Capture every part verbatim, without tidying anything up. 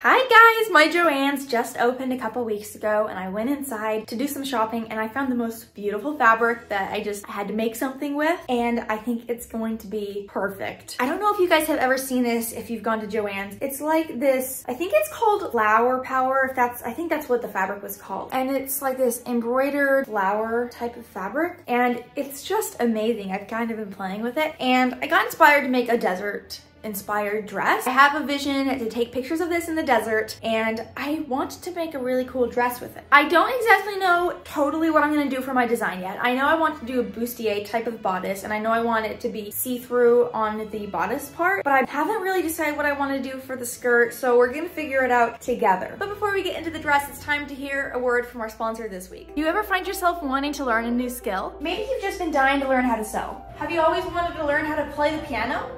Hi guys, my Joann's just opened a couple weeks ago and I went inside to do some shopping and I found the most beautiful fabric that I just had to make something with, and I think it's going to be perfect. I don't know if you guys have ever seen this if you've gone to Joann's. It's like this, I think it's called flower power, if that's, I think that's what the fabric was called. And it's like this embroidered flower type of fabric and it's just amazing. I've kind of been playing with it and I got inspired to make a desert inspired dress. I have a vision to take pictures of this in the desert and I want to make a really cool dress with it. I don't exactly know totally what I'm going to do for my design yet. I know I want to do a bustier type of bodice and I know I want it to be see-through on the bodice part, but I haven't really decided what I want to do for the skirt, so we're going to figure it out together. But before we get into the dress, it's time to hear a word from our sponsor this week. Do you ever find yourself wanting to learn a new skill? Maybe you've just been dying to learn how to sew. Have you always wanted to learn how to play the piano?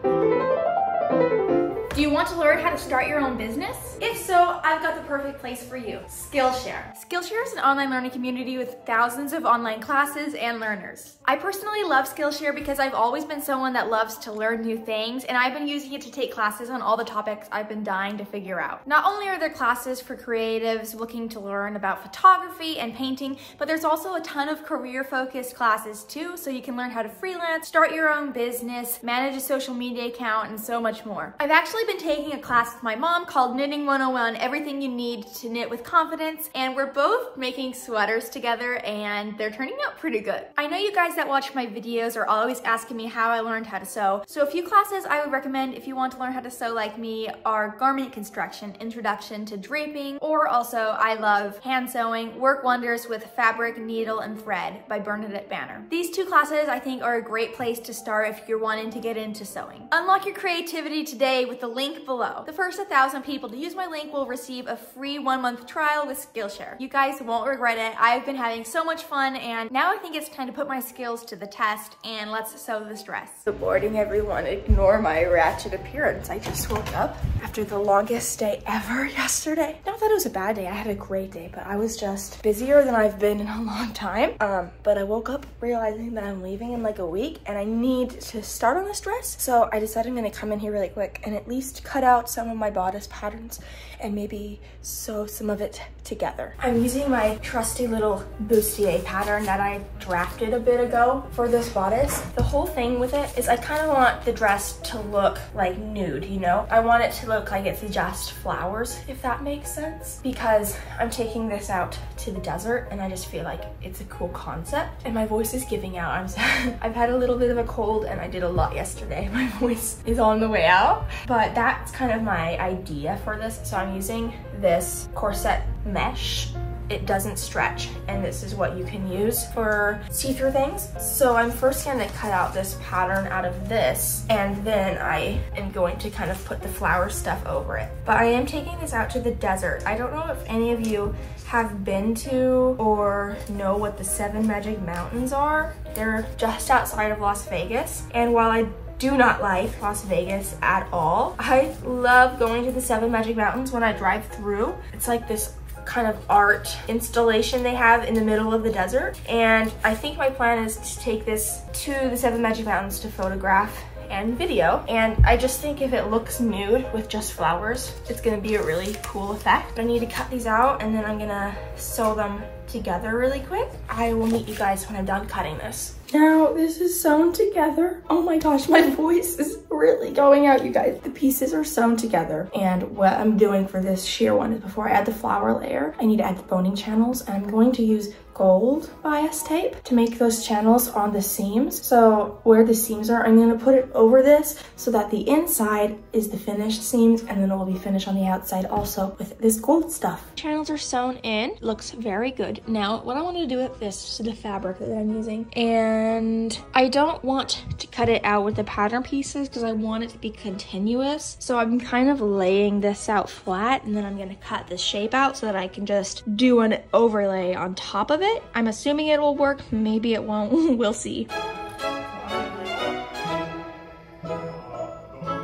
Do you want to learn how to start your own business? If so, I've got the perfect place for you, Skillshare. Skillshare is an online learning community with thousands of online classes and learners. I personally love Skillshare because I've always been someone that loves to learn new things, and I've been using it to take classes on all the topics I've been dying to figure out. Not only are there classes for creatives looking to learn about photography and painting, but there's also a ton of career-focused classes too, so you can learn how to freelance, start your own business, manage a social media account, and so much more. I've actually been taking a class with my mom called Knitting one oh one, Everything You Need to Knit with Confidence, and we're both making sweaters together and they're turning out pretty good. I know you guys that watch my videos are always asking me how I learned how to sew, so a few classes I would recommend if you want to learn how to sew like me are Garment Construction, Introduction to Draping, or also I love Hand Sewing, Work Wonders with Fabric, Needle, and Thread by Bernadette Banner. These two classes I think are a great place to start if you're wanting to get into sewing. Unlock your creativity today with the link below. The first one thousand people to use my link will receive a free one-month trial with Skillshare. You guys won't regret it. I've been having so much fun, and now I think it's time to put my skills to the test, and let's sew this dress. Good morning, everyone. Ignore my ratchet appearance. I just woke up after the longest day ever yesterday. Not that it was a bad day. I had a great day, but I was just busier than I've been in a long time. Um, but I woke up realizing that I'm leaving in like a week, and I need to start on this dress, so I decided I'm gonna come in here really quick, and it least cut out some of my bodice patterns and maybe sew some of it together. I'm using my trusty little bustier pattern that I drafted a bit ago for this bodice. The whole thing with it is I kind of want the dress to look like nude, you know? I want it to look like it's just flowers, if that makes sense, because I'm taking this out to the desert and I just feel like it's a cool concept. And my voice is giving out. I'm sorry. I've had a little bit of a cold and I did a lot yesterday. My voice is on the way out, but But that's kind of my idea for this. So I'm using this corset mesh. It doesn't stretch, and this is what you can use for see-through things. So I'm first gonna cut out this pattern out of this, and then I am going to kind of put the flower stuff over it. But I am taking this out to the desert. I don't know if any of you have been to or know what the Seven Magic Mountains are. They're just outside of Las Vegas, and while I do not like Las Vegas at all, I love going to the Seven Magic Mountains when I drive through. It's like this kind of art installation they have in the middle of the desert. And I think my plan is to take this to the Seven Magic Mountains to photograph and video. And I just think if it looks nude with just flowers, it's gonna be a really cool effect. I need to cut these out and then I'm gonna sew them together really quick. I will meet you guys when I'm done cutting this. Now this is sewn together. Oh my gosh, my voice is really going out, you guys. The pieces are sewn together, and what I'm doing for this sheer one is before I add the flower layer, I need to add the boning channels, and I'm going to use gold bias tape to make those channels on the seams. So where the seams are, I'm gonna put it over this so that the inside is the finished seams, and then it will be finished on the outside also with this gold stuff. Channels are sewn in, looks very good. Now, what I want to do with this is the fabric that I'm using, and I don't want to cut it out with the pattern pieces because I want it to be continuous. So I'm kind of laying this out flat, and then I'm going to cut this shape out so that I can just do an overlay on top of it. I'm assuming it will work. Maybe it won't. We'll see.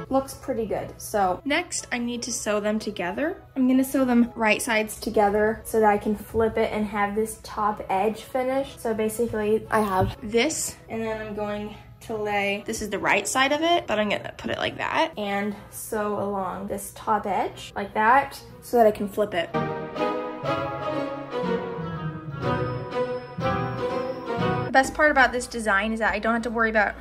Looks pretty good. So next I need to sew them together. I'm gonna sew them right sides together so that I can flip it and have this top edge finished. So basically I have this, and then I'm going to lay, this is the right side of it, but I'm gonna put it like that and sew along this top edge like that. so that I can flip it. The best part about this design is that I don't have to worry about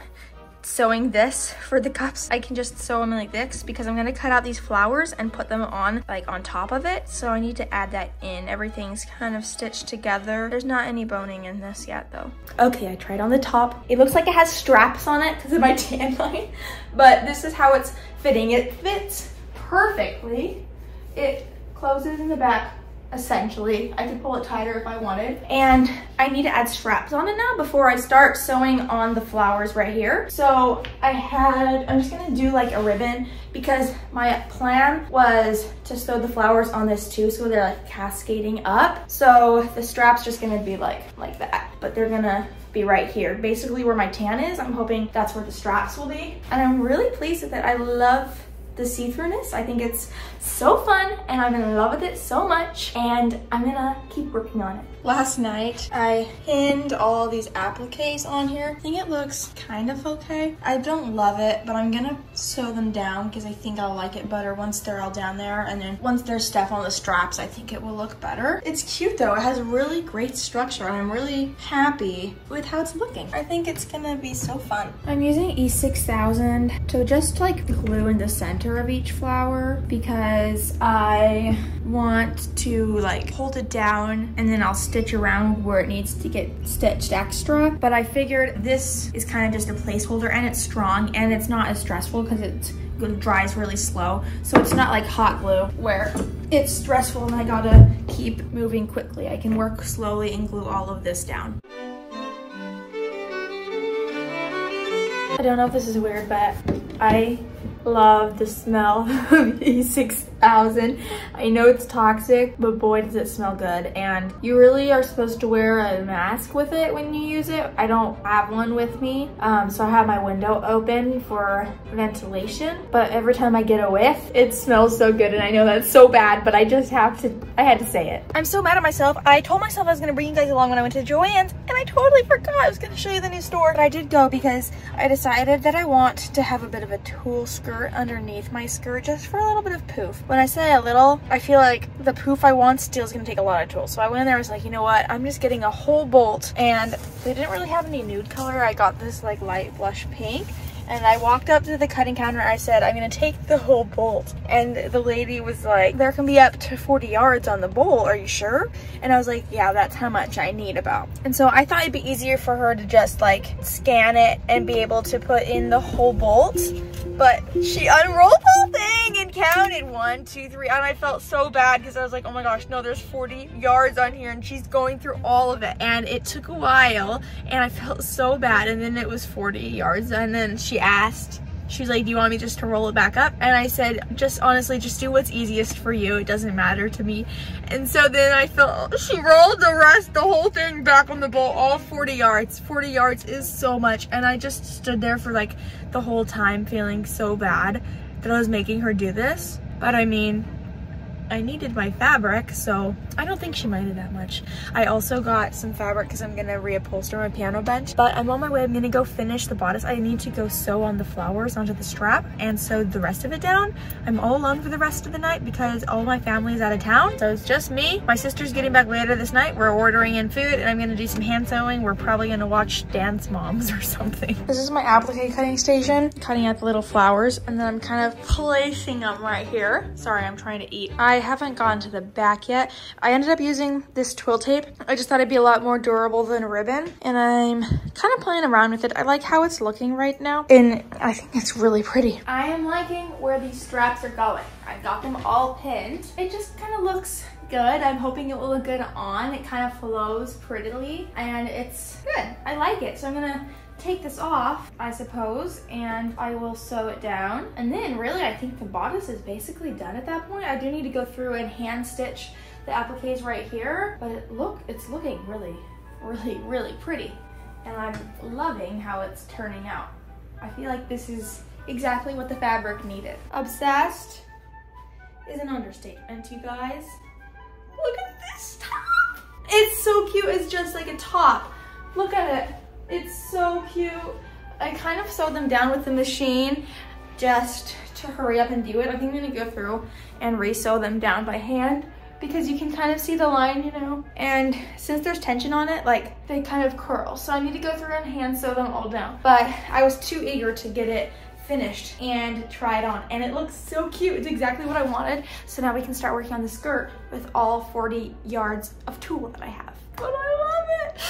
sewing this for the cups. I can just sew them like this because I'm gonna cut out these flowers and put them on like on top of it. So I need to add that in. Everything's kind of stitched together. There's not any boning in this yet though. Okay, I tried on the top. It looks like it has straps on it because of my tan line, but this is how it's fitting. It fits perfectly. It closes in the back. Essentially, I could pull it tighter if I wanted. And I need to add straps on it now before I start sewing on the flowers right here. So I had, I'm just gonna do like a ribbon because my plan was to sew the flowers on this too, so they're like cascading up. So the straps just gonna be like, like that, but they're gonna be right here. Basically where my tan is, I'm hoping that's where the straps will be. And I'm really pleased with it. I love the see-throughness. I think it's so fun and I'm in love with it so much, and I'm gonna keep working on it. Last night I pinned all these appliques on here. I think it looks kind of okay. I don't love it, but I'm gonna sew them down because I think I'll like it better once they're all down there, and then once there's stuff on the straps I think it will look better. It's cute though. It has really great structure and I'm really happy with how it's looking. I think it's gonna be so fun. I'm using E six thousand to just like glue in the center of each flower because I want to like hold it down and then I'll stitch around where it needs to get stitched extra. But I figured this is kind of just a placeholder and it's strong and it's not as stressful because it's it dries really slow, so it's not like hot glue where it's stressful and I gotta keep moving quickly. I can work slowly and glue all of this down. I don't know if this is weird, but I love the smell of E six thousand. I know it's toxic, but boy does it smell good. And you really are supposed to wear a mask with it when you use it. I don't have one with me, um, so I have my window open for ventilation. But every time I get a whiff, it smells so good. And I know that's so bad, but I just have to, I had to say it. I'm so mad at myself. I told myself I was gonna bring you guys along when I went to Joann's, and I totally forgot I was gonna show you the new store. But I did go because I decided that I want to have a bit of a tulle skirt underneath my skirt just for a little bit of poof. When I say a little, I feel like the poof I want still is gonna take a lot of tulle. So I went in there, I was like, you know what? I'm just getting a whole bolt, and they didn't really have any nude color. I got this like light blush pink, and I walked up to the cutting counter and I said, I'm gonna take the whole bolt. And the lady was like, there can be up to forty yards on the bolt, are you sure? And I was like, yeah, that's how much I need about. And so I thought it'd be easier for her to just like scan it and be able to put in the whole bolt, but she unrolled the whole thing and counted one, two, three, and I felt so bad because I was like, oh my gosh, no, there's forty yards on here and she's going through all of it. And it took a while and I felt so bad, and then it was forty yards, and then she asked, she was like, do you want me just to roll it back up? And I said, just honestly, just do what's easiest for you. It doesn't matter to me. And so then I felt, she rolled the rest, the whole thing back on the bowl, all forty yards. forty yards is so much. And I just stood there for like the whole time feeling so bad that I was making her do this. But I mean, I needed my fabric, so I don't think she minded that much. I also got some fabric because I'm gonna reupholster my piano bench, but I'm on my way. I'm gonna go finish the bodice. I need to go sew on the flowers onto the strap and sew the rest of it down. I'm all alone for the rest of the night because all my family is out of town, so it's just me. My sister's getting back later this night. We're ordering in food and I'm gonna do some hand sewing. We're probably gonna watch Dance Moms or something. This is my applique cutting station, cutting out the little flowers, and then I'm kind of placing them right here. Sorry, I'm trying to eat. I I haven't gotten to the back yet. I ended up using this twill tape. I just thought it'd be a lot more durable than a ribbon, and I'm kind of playing around with it. I like how it's looking right now, and I think it's really pretty. I am liking where these straps are going. I got them all pinned. It just kind of looks good. I'm hoping it will look good on. It kind of flows prettily, and it's good. I like it, so I'm gonna take this off, I suppose, and I will sew it down. And then really, I think the bodice is basically done at that point. I do need to go through and hand stitch the appliques right here, but it look, it's looking really, really, really pretty. And I'm loving how it's turning out. I feel like this is exactly what the fabric needed. Obsessed is an understatement, you guys. Look at this top! It's so cute, it's just like a top. Look at it. It's so cute. I kind of sewed them down with the machine just to hurry up and do it. I think I'm gonna go through and re-sew them down by hand, because you can kind of see the line, you know, and since there's tension on it, like, they kind of curl. So I need to go through and hand sew them all down, but I was too eager to get it finished and try it on, and it looks so cute. It's exactly what I wanted. So now we can start working on the skirt with all forty yards of tulle that I have. But I love it.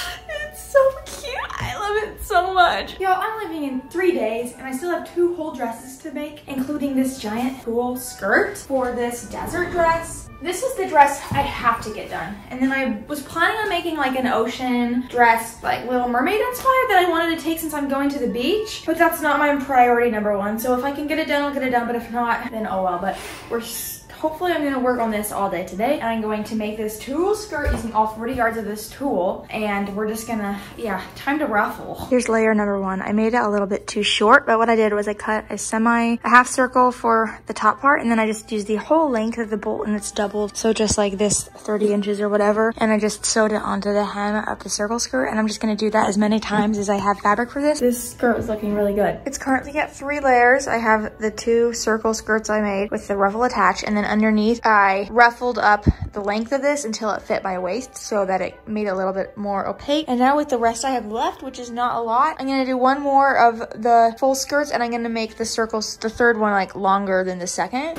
It's so cute. I love it so much. Y'all, I'm leaving in three days and I still have two whole dresses to make, including this giant tulle skirt for this desert dress. This is the dress I have to get done. And then I was planning on making like an ocean dress, like Little Mermaid inspired, that I wanted to take since I'm going to the beach, but that's not my priority number one. So if I can get it done, I'll get it done, but if not, then oh well. But we're hopefully I'm gonna work on this all day today, and I'm going to make this tulle skirt using all forty yards of this tulle, and we're just gonna, yeah, time to ruffle. Here's layer number one. I made it a little bit too short, but what I did was I cut a semi, a half circle for the top part, and then I just used the whole length of the bolt, and it's doubled, so just like this thirty inches or whatever, and I just sewed it onto the hem of the circle skirt, and I'm just gonna do that as many times as I have fabric for this. This skirt is looking really good. It's currently at three layers. I have the two circle skirts I made with the ruffle attached, and then underneath I ruffled up the length of this until it fit my waist so that it made it a little bit more opaque. And now with the rest I have left, which is not a lot, I'm gonna do one more of the full skirts, and I'm gonna make the circles, the third one, like longer than the second.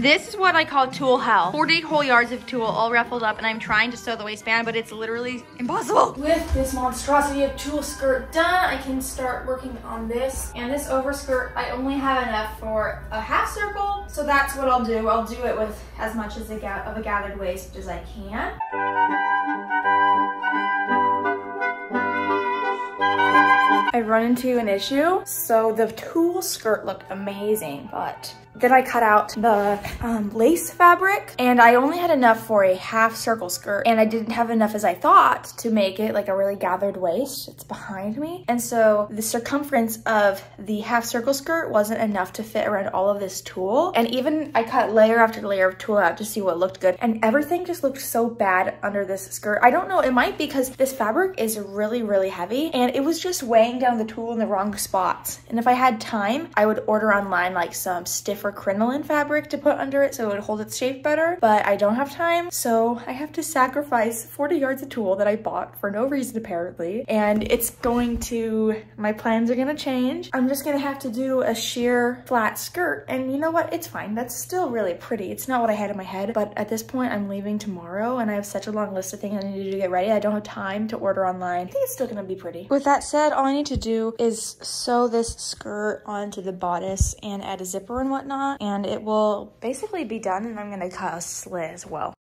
This is what I call tulle hell. forty whole yards of tulle all ruffled up, and I'm trying to sew the waistband, but it's literally impossible. With this monstrosity of tulle skirt done, I can start working on this. And this overskirt, I only have enough for a half circle, so that's what I'll do. I'll do it with as much as a ga- of a gathered waist as I can. I run into an issue. So the tulle skirt looked amazing, but then I cut out the um, lace fabric, and I only had enough for a half circle skirt, and I didn't have enough as I thought to make it like a really gathered waist. It's behind me. And so the circumference of the half circle skirt wasn't enough to fit around all of this tulle. And even I cut layer after layer of tulle out to see what looked good, and everything just looked so bad under this skirt. I don't know, it might be because this fabric is really, really heavy, and it was just weighing down the tulle in the wrong spots. And if I had time, I would order online like some stiffer crinoline fabric to put under it so it would hold its shape better, but I don't have time, so I have to sacrifice forty yards of tulle that I bought for no reason apparently. And it's going to, my plans are gonna change. I'm just gonna have to do a sheer flat skirt, and you know what, it's fine. That's still really pretty. It's not what I had in my head, but at this point I'm leaving tomorrow and I have such a long list of things I need to get ready. I don't have time to order online. I think it's still gonna be pretty. With that said, all I need to do is sew this skirt onto the bodice and add a zipper and whatnot, and it will basically be done. And I'm gonna cut a slit as well.